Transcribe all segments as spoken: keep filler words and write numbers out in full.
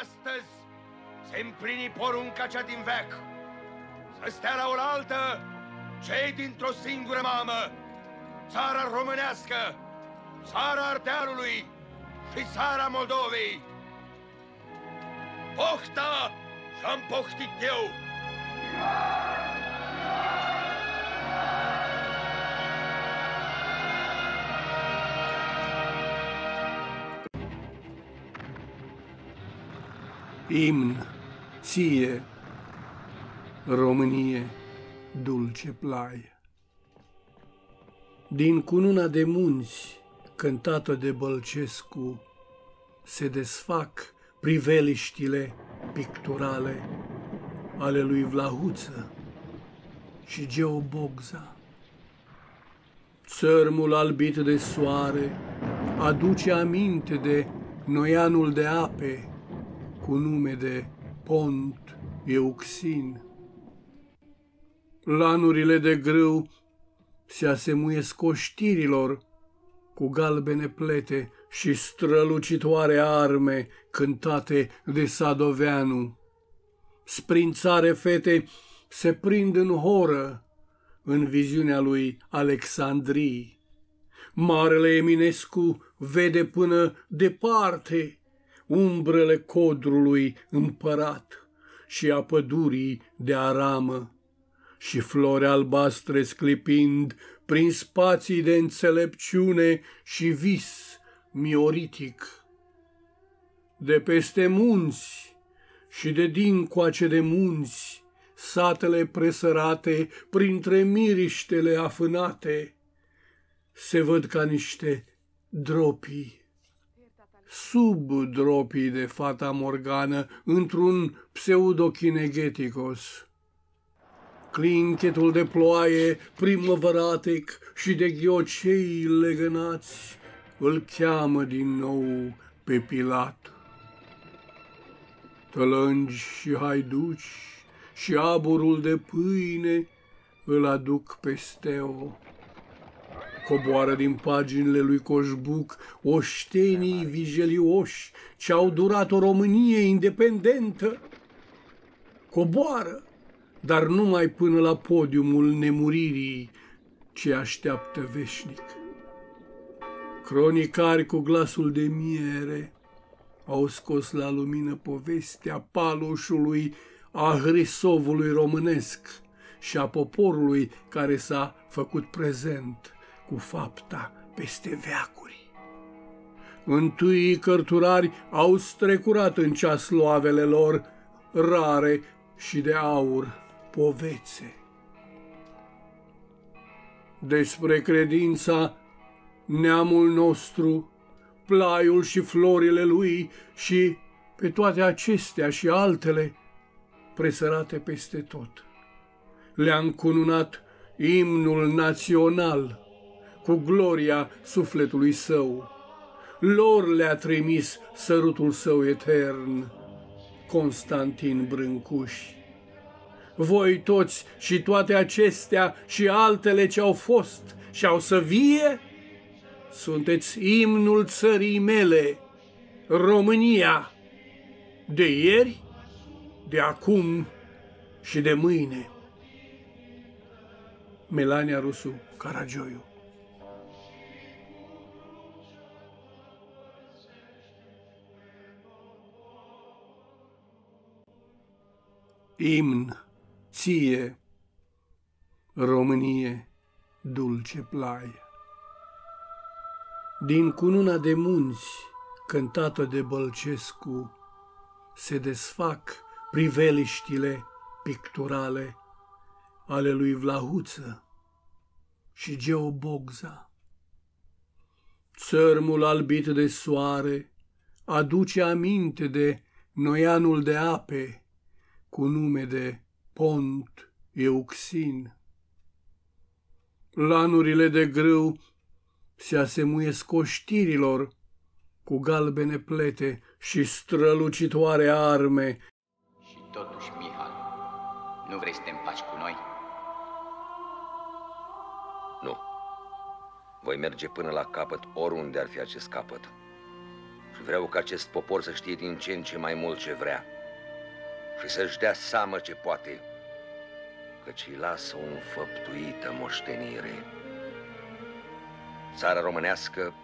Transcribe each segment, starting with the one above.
astăzi se împlini porunca cea din veac, să stea la oaltă cei dintr-o singură mamă, țara românească, țara Ardealului și țara Moldovei. Pofta și-am poftit eu! Imn, ție, Românie, dulce plaie. Din cununa de munți, cântată de Bălcescu, se desfac priveliștile picturale ale lui Vlahuță și Geo Bogza. Țărmul albit de soare aduce aminte de Noianul de ape, cu nume de Pont Euxin. Lanurile de grâu se asemuiesc oștirilor cu galbene plete și strălucitoare arme cântate de Sadoveanu. Sprințare fete se prind în horă în viziunea lui Alecsandri. Marele Eminescu vede până departe umbrele codrului împărat și a pădurii de aramă, și flori albastre sclipind prin spații de înțelepciune și vis mioritic. De peste munți și de dincoace de munți, satele presărate printre miriștele afânate se văd ca niște dropii, sub dropii de Fata Morgană, într-un Pseudokynegeticos. Clinchetul de ploaie primăvăratic și de ghiocei legănați îl cheamă din nou pe Pillat. Tălângi și haiduci și aburul de pâine îl aduc pe STEO. Coboară din paginile lui Coșbuc oștenii vijelioși ce-au durat o Românie independentă. Coboară, dar numai până la podiumul nemuririi ce așteaptă veșnic. Cronicari cu glasul de miere au scos la lumină povestea paloșului, a Hristovului românesc și a poporului care s-a făcut prezent cu fapta peste veacuri. Întâi cărturari au strecurat în ceasloavele lor rare și de aur povețe. Despre credința, neamul nostru, plaiul și florile lui, și pe toate acestea și altele presărate peste tot le-a încununat imnul național cu gloria sufletului său. Lor le-a trimis sărutul său etern Constantin Brâncuși. Voi toți și toate acestea și altele ce au fost și au să vie, sunteți imnul țării mele, România, de ieri, de acum și de mâine. Melania Rusu Caragioiu. Imn, ție, Românie, dulce plaie. Din cununa de munți, cântată de Bălcescu, se desfac priveliștile picturale ale lui Vlahuță și Geo Bogza. Țărmul albit de soare aduce aminte de Noianul de ape, cu nume de Pont Euxin. Lanurile de grâu se asemuiesc oștirilor cu galbene plete și strălucitoare arme. Și totuși, Mihal, nu vrei să te împaci cu noi? Nu. Voi merge până la capăt, oriunde ar fi acest capăt. Vreau ca acest popor să știe din ce în ce mai mult ce vrea și să-și dea seama ce poate, căci îi lasă o înfăptuită moștenire. Țara românească,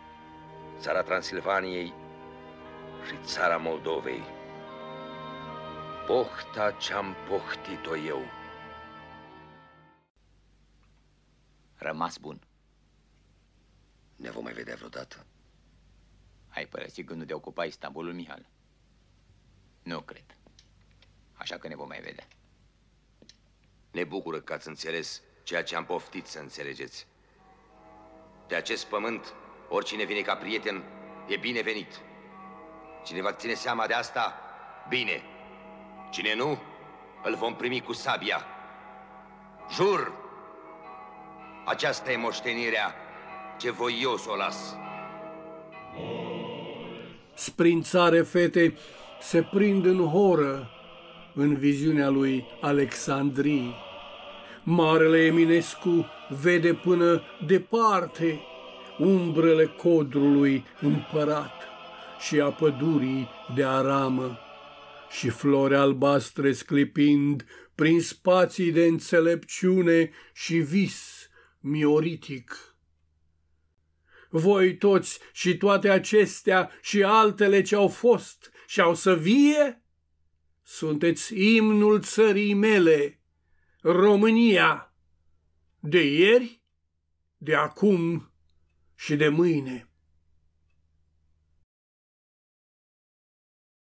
țara Transilvaniei și țara Moldovei. Pohta ce-am pohtit-o eu. Rămas bun. Ne vom mai vedea vreodată? Ai părăsit gândul de a ocupa Istanbulul, Mihal? Nu cred. Așa că ne vom mai vedea. Ne bucură că ați înțeles ceea ce am poftit să înțelegeți. De acest pământ, oricine vine ca prieten, e binevenit. Cine va ține seama de asta, bine. Cine nu, îl vom primi cu sabia. Jur! Aceasta e moștenirea ce voi eu să o las. Sprințare, fete, se prind în horă în viziunea lui Alecsandri. Marele Eminescu vede până departe umbrele codrului împărat și a pădurii de aramă și flori albastre sclipind prin spații de înțelepciune și vis mioritic. Voi toți și toate acestea și altele ce au fost și au să vie, sunteți imnul țării mele, România, de ieri, de acum și de mâine.